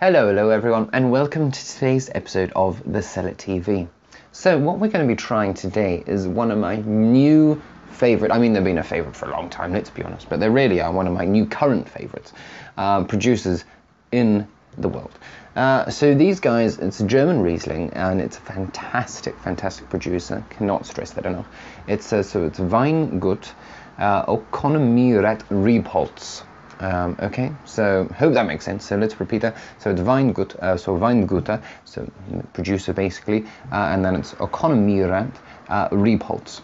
Hello everyone, and welcome to today's episode of The Cellar TV. So what we're going to be trying today is one of my new favourite, I mean they've been a favourite for a long time, let's be honest, but they really are one of my new current favourites, producers in the world. So these guys, it's German Riesling, and it's a fantastic producer, cannot stress that enough. So it's Weingut Okonomierat Rebholz. Okay, so hope that makes sense. So let's repeat that. So it's Weingut, so Weinguter, so producer basically, and then it's Okonomierat Rebholz.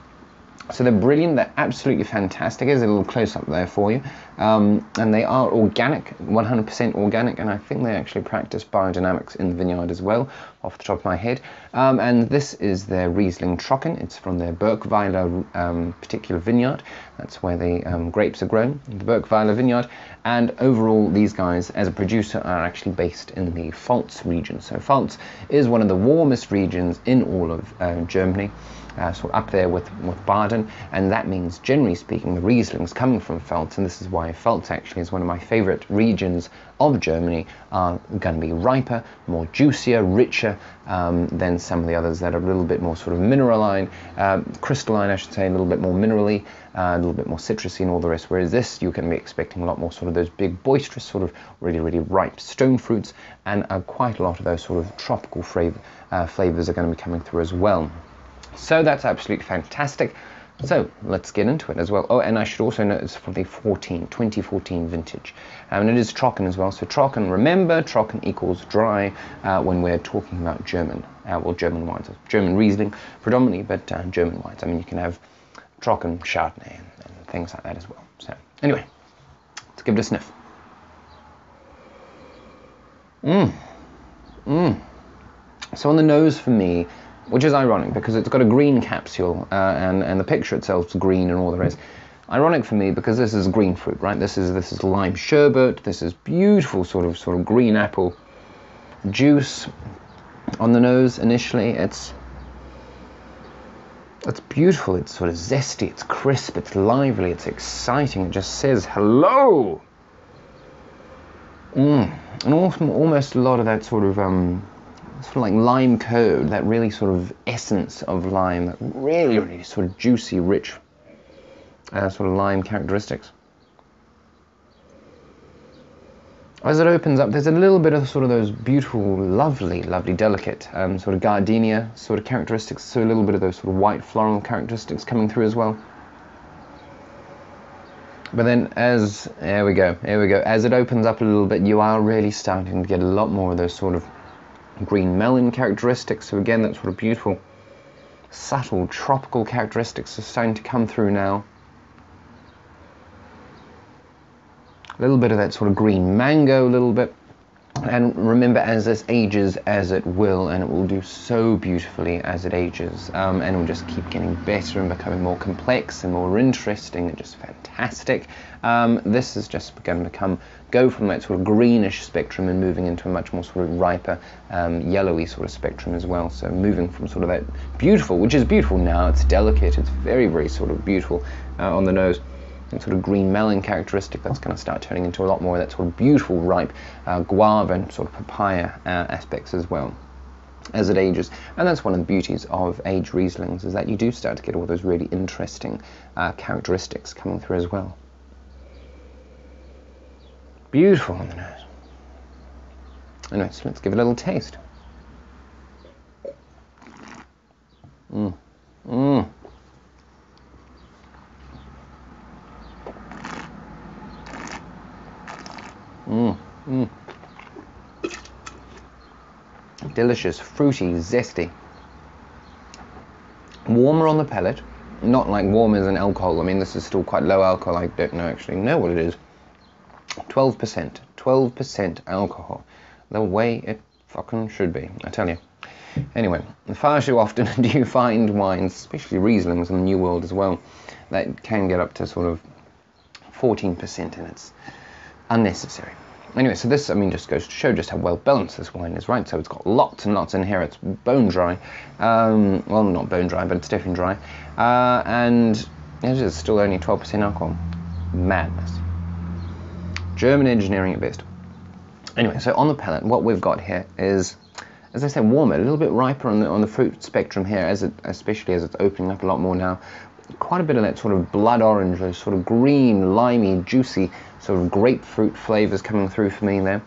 So they're brilliant, they're absolutely fantastic. There's a little close-up there for you. And they are organic, 100% organic, and I think they actually practice biodynamics in the vineyard as well, off the top of my head. And this is their Riesling Trocken. It's from their Birkweiler particular vineyard. That's where the grapes are grown, the Birkweiler vineyard. And overall, these guys, as a producer, are actually based in the Pfalz region. So Pfalz is one of the warmest regions in all of Germany. So up there with Baden, and that means, generally speaking, the Riesling's coming from Pfalz, and this is why Pfalz actually is one of my favourite regions of Germany, are going to be riper, more juicier, richer than some of the others that are a little bit more sort of mineraline, crystalline I should say, a little bit more minerally, a little bit more citrusy and all the rest, whereas this you can be expecting a lot more sort of those big boisterous sort of really ripe stone fruits, and quite a lot of those sort of tropical flavours are going to be coming through as well. So that's absolutely fantastic. So let's get into it as well. Oh, and I should also note it's from the 2014 vintage. And it is Trocken as well. So Trocken, remember, Trocken equals dry when we're talking about German, well, German wines, German Riesling predominantly, but German wines. I mean, you can have Trocken Chardonnay and things like that as well. So anyway, let's give it a sniff. So on the nose for me, which is ironic because it's got a green capsule and the picture itself's green and all there is. Ironic for me because this is green fruit, right? This is lime sherbet. This is beautiful sort of green apple juice on the nose initially. It's beautiful. It's sort of zesty. It's crisp. It's lively. It's exciting. It just says hello. And almost a lot of that sort of like lime curd, that really sort of essence of lime, that really sort of juicy, rich sort of lime characteristics. As it opens up, there's a little bit of sort of those beautiful, lovely, delicate sort of gardenia sort of characteristics, so a little bit of those sort of white floral characteristics coming through as well. But then as, here we go, as it opens up a little bit, you are really starting to get a lot more of those sort of green melon characteristics, so again that sort of beautiful subtle tropical characteristics are starting to come through now. A little bit of that sort of green mango, a little bit, and remember, as this ages, as it will, and it will do so beautifully as it ages, and it will just keep getting better and becoming more complex and more interesting and just fantastic. This is just going to go from that sort of greenish spectrum and moving into a much more sort of riper, yellowy sort of spectrum as well. So moving from sort of that beautiful, which is beautiful now, it's delicate, it's very sort of beautiful on the nose, and sort of green melon characteristic that's going to start turning into a lot more of that sort of beautiful ripe guava and sort of papaya aspects as well as it ages. And that's one of the beauties of aged Rieslings, is that you do start to get all those really interesting characteristics coming through as well. Beautiful on the nose. Anyway, so let's give it a little taste. Delicious, fruity, zesty. Warmer on the palate. Not like warm as an alcohol. I mean, this is still quite low alcohol. I don't actually know what it is. 12% alcohol. The way it fucking should be, I tell you. Anyway, far too often do you find wines, especially Rieslings in the New World as well, that can get up to sort of 14%, and it's unnecessary. Anyway, so this, I mean, just goes to show just how well balanced this wine is, right? So it's got lots and lots in here. It's bone dry. Well, not bone dry, but it's definitely dry. And it is still only 12% alcohol. Madness. German engineering at best. Anyway, so on the palate, what we've got here is, as I said, warmer, a little bit riper on the fruit spectrum here, especially as it's opening up a lot more now. Quite a bit of that sort of blood orange, those sort of green, limey, juicy sort of grapefruit flavors coming through for me there.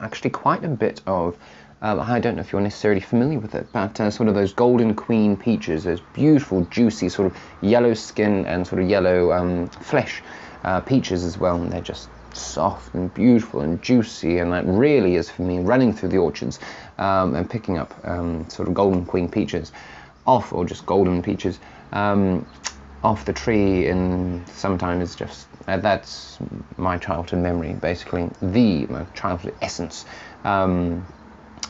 Actually, quite a bit of, I don't know if you're necessarily familiar with it, but sort of those Golden Queen peaches, those beautiful, juicy sort of yellow skin and sort of yellow flesh peaches as well, and they're just soft and beautiful and juicy, and that really is for me running through the orchards and picking up sort of Golden Queen peaches off, or just golden peaches off the tree. And sometimes just that's my childhood memory, basically my childhood essence.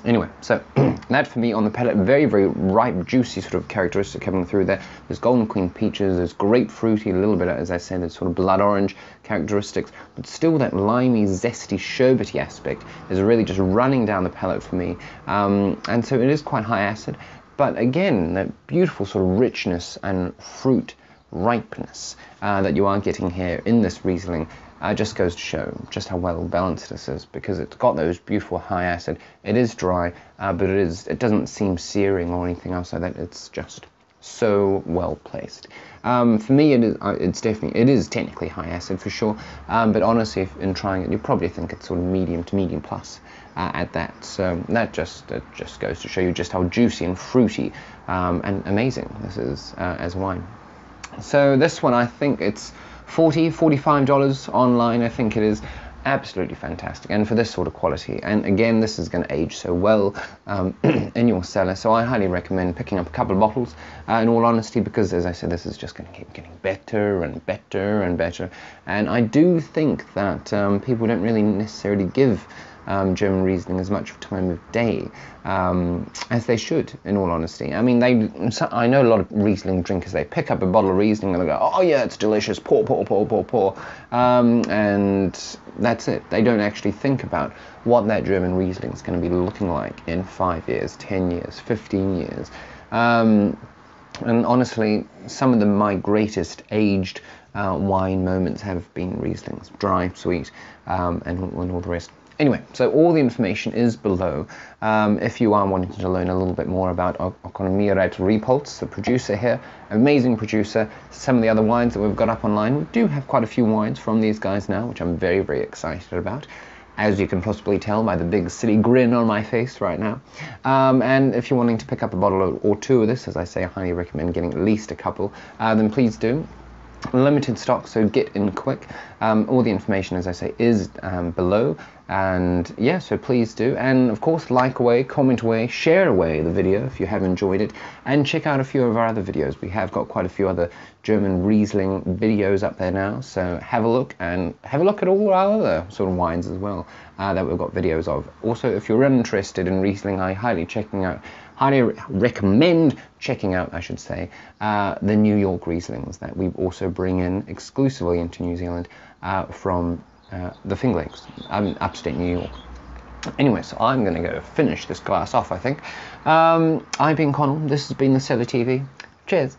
Anyway, so that for me on the palate, very, very ripe, juicy sort of characteristic coming through there. There's Golden Queen peaches, there's grapefruity, a little bit, as I said, there's sort of blood orange characteristics, but still that limey, zesty, sherbety aspect is really just running down the palate for me. And so it is quite high acid, but again, that beautiful sort of richness and fruit ripeness that you are getting here in this Riesling. Just goes to show just how well balanced this is, because it's got those beautiful high acid. It is dry, but it doesn't seem searing or anything else like that. It's just so well placed. For me, it is technically high acid for sure, but honestly, in trying it, you probably think it's sort of medium to medium plus at that. So that just goes to show you just how juicy and fruity and amazing this is as wine. So this one, I think it's $40–$45 online. I think it is absolutely fantastic, and for this sort of quality, and again, this is going to age so well in your cellar. So I highly recommend picking up a couple of bottles, in all honesty, because as I said, this is just going to keep getting better and better and better. And I do think that people don't really necessarily give German Riesling as much of time of day as they should, in all honesty. I mean, I know a lot of Riesling drinkers, they pick up a bottle of Riesling and they go, oh yeah, it's delicious, pour, pour, pour, pour, pour, and that's it. They don't actually think about what that German Riesling is going to be looking like in 5 years, 10 years, 15 years. And honestly, some of my greatest aged wine moments have been Rieslings, dry, sweet, and all the rest. Anyway, so all the information is below. If you are wanting to learn a little bit more about Okonomierat Rebholz, the producer here, amazing producer, some of the other wines that we've got up online. We do have quite a few wines from these guys now, which I'm very, very excited about, as you can possibly tell by the big silly grin on my face right now. And if you're wanting to pick up a bottle or two of this, as I say, I highly recommend getting at least a couple, then please do. Limited stock, so get in quick. All the information, as I say, is below, and yeah, so please do. And of course, like away, comment away, share away the video if you have enjoyed it, and check out a few of our other videos. We have got quite a few other German Riesling videos up there now, so have a look, and have a look at all our other sort of wines as well that we've got videos of. Also, if you're interested in Riesling, I highly recommend checking out, I should say, the New York Rieslings that we also bring in exclusively into New Zealand from the Finger Lakes, upstate New York. Anyway, so I'm going to go finish this glass off, I think. I've been Connal. This has been The Cellar TV. Cheers.